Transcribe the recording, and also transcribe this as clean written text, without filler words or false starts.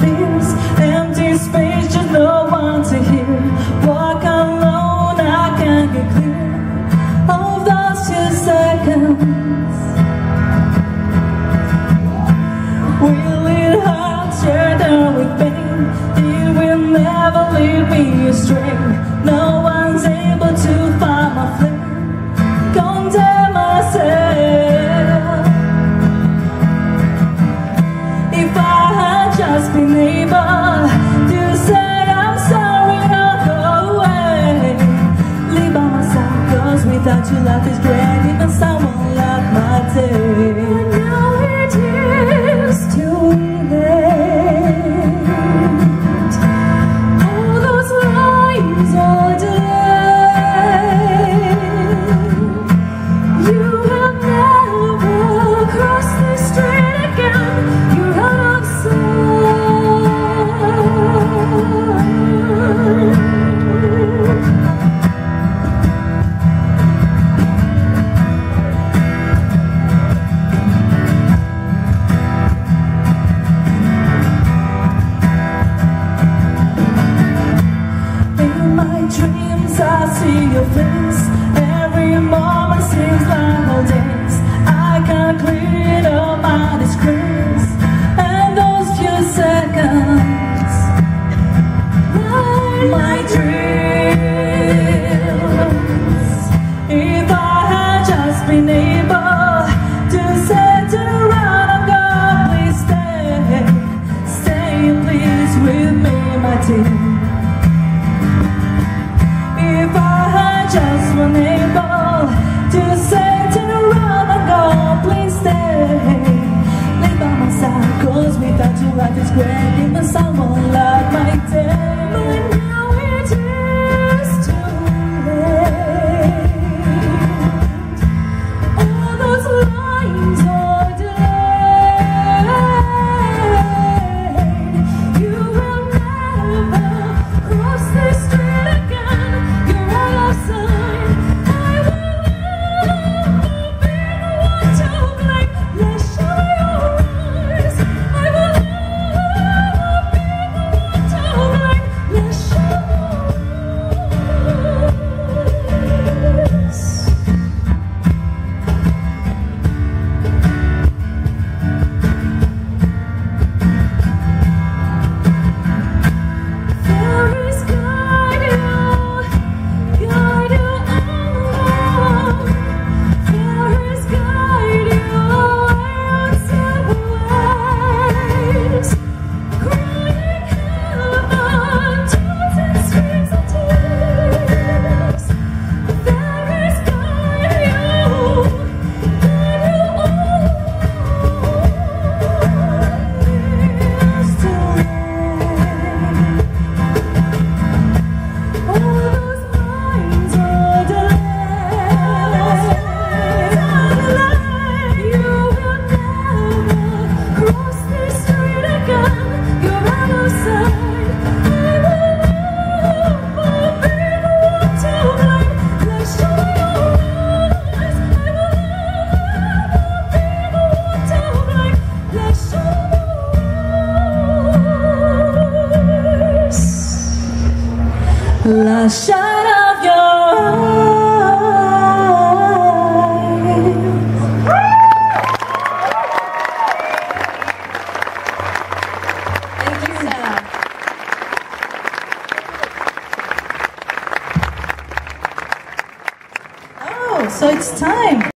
fears, empty space, just no one to hear. Walk alone, I can't get clear of those 2 seconds. Will it hurt, share down with pain? It will never lead me astray. No one's able to find my flame, condemn myself. Just been able to say I'm sorry, I'll go away. Live by myself, cause without you life is great. Even someone like my day. Now it is too late. All those lines all day. You will never cross the street again. You're out of sight. Dreams, I see your face. Every moment seems like all days. I can't clear it up, my disgrace. And those few seconds, my dreams. If I had just been able to set to run, I'm gonna please stay. Stay please with me, my dear. Just unable to say turn around and go, please stay. Live by my side, cause without you life is great. Even someone like my day. Last shot of your eyes. Thank you, Sarah. Oh, so it's time.